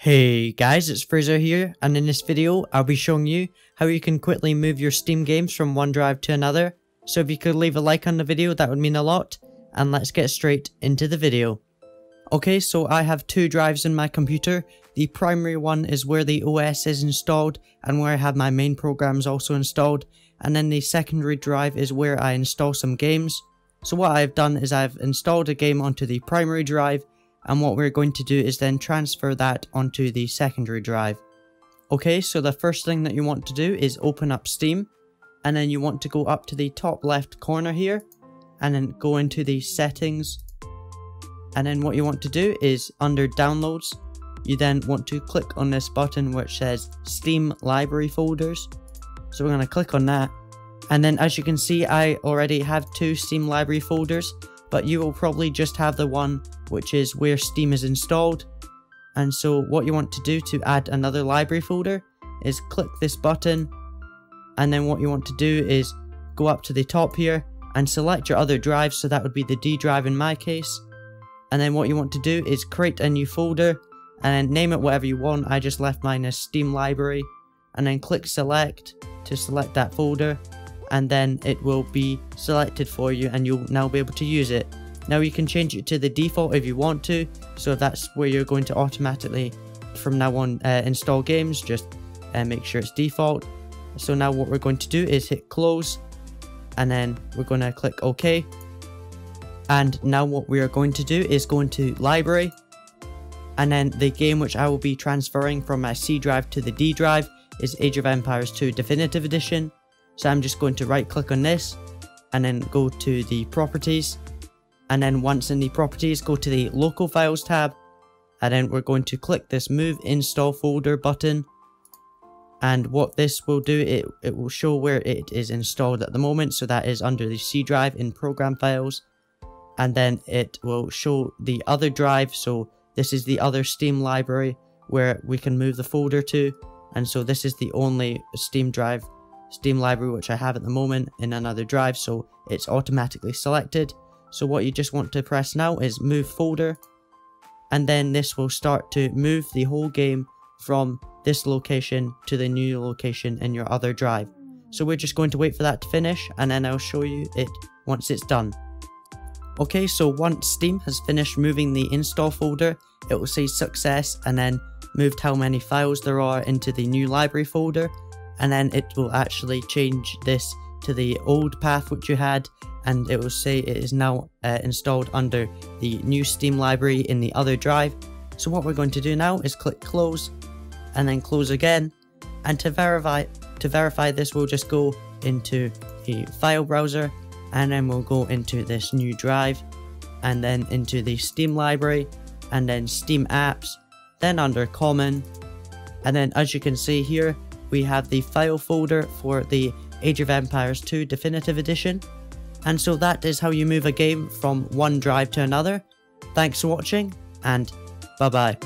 Hey guys, it's Fraser here, and in this video I'll be showing you how you can quickly move your Steam games from one drive to another, so if you could leave a like on the video that would mean a lot, and let's get straight into the video. Okay, so I have two drives in my computer. The primary one is where the OS is installed and where I have my main programs also installed, and then the secondary drive is where I install some games. So what I've done is I've installed a game onto the primary drive, and what we're going to do is then transfer that onto the secondary drive. Okay, so the first thing that you want to do is open up Steam, and then you want to go up to the top left corner here, and then go into the settings, and then what you want to do is under downloads, you then want to click on this button which says Steam Library Folders. So we're going to click on that, and then as you can see I already have two Steam Library folders, but you will probably just have the one which is where Steam is installed. And so what you want to do to add another library folder is click this button, and then what you want to do is go up to the top here and select your other drive, so that would be the D drive in my case, and then what you want to do is create a new folder and name it whatever you want. I just left mine as Steam Library, and then click select to select that folder, and then it will be selected for you and you'll now be able to use it. Now you can change it to the default if you want to, so if that's where you're going to automatically from now on install games, just make sure it's default. So now what we're going to do is hit close, and then we're going to click OK, and now what we are going to do is go into library, and then the game which I will be transferring from my C drive to the D drive is Age of Empires II Definitive Edition. So I'm just going to right click on this and then go to the properties, and then once in the properties go to the local files tab, and then we're going to click this move install folder button, and what this will do, it will show where it is installed at the moment, so that is under the C drive in program files, and then it will show the other drive, so this is the other Steam library where we can move the folder to, and so this is the only Steam library which I have at the moment in another drive, so it's automatically selected. So what you just want to press now is move folder, and then this will start to move the whole game from this location to the new location in your other drive. So we're just going to wait for that to finish, and then I'll show you it once it's done. Okay, so once Steam has finished moving the install folder, it will say success, and then moved how many files there are into the new library folder, and then it will actually change this to the old path which you had, and it will say it is now installed under the new Steam library in the other drive. So what we're going to do now is click close, and then close again, and to verify this we'll just go into the file browser, and then we'll go into this new drive, and then into the Steam library, and then Steam apps, then under common, and then as you can see here we have the file folder for the Age of Empires II Definitive Edition. And so that is how you move a game from one drive to another. Thanks for watching, and bye bye.